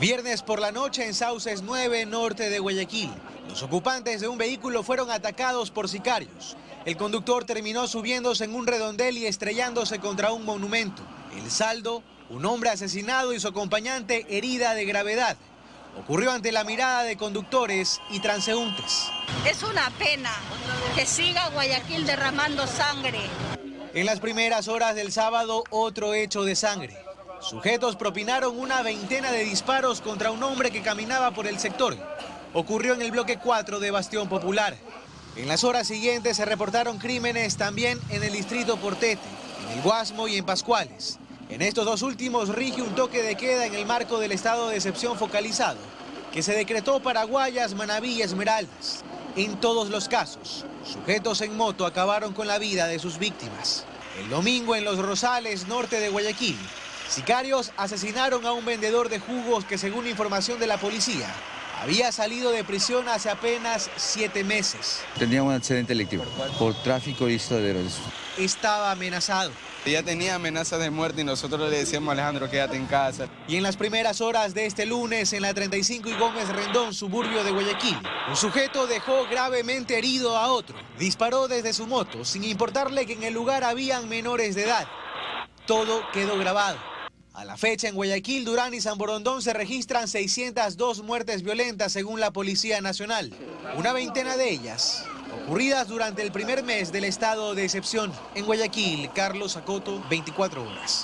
Viernes por la noche en Sauces 9, norte de Guayaquil. Los ocupantes de un vehículo fueron atacados por sicarios. El conductor terminó subiéndose en un redondel y estrellándose contra un monumento. El saldo, un hombre asesinado y su acompañante herida de gravedad. Ocurrió ante la mirada de conductores y transeúntes. Es una pena que siga Guayaquil derramando sangre. En las primeras horas del sábado, otro hecho de sangre. Sujetos propinaron una veintena de disparos contra un hombre que caminaba por el sector. Ocurrió en el bloque 4 de Bastión Popular. En las horas siguientes se reportaron crímenes también en el distrito Portete, en El Guasmo y en Pascuales. En estos dos últimos rige un toque de queda en el marco del estado de excepción focalizado, que se decretó para Guayas, Manaví y Esmeraldas. En todos los casos, sujetos en moto acabaron con la vida de sus víctimas. El domingo en Los Rosales, norte de Guayaquil, sicarios asesinaron a un vendedor de jugos que, según información de la policía, había salido de prisión hace apenas 7 meses. Tenía un antecedente delictivo por tráfico y sustaderos. Estaba amenazado. Ya tenía amenaza de muerte y nosotros le decíamos a Alejandro, quédate en casa. Y en las primeras horas de este lunes, en la 35 y Gómez Rendón, suburbio de Guayaquil, un sujeto dejó gravemente herido a otro. Disparó desde su moto, sin importarle que en el lugar habían menores de edad. Todo quedó grabado. A la fecha en Guayaquil, Durán y Samborondón se registran 602 muertes violentas según la Policía Nacional. Una veintena de ellas ocurridas durante el primer mes del estado de excepción. En Guayaquil, Carlos Sacoto, 24 horas.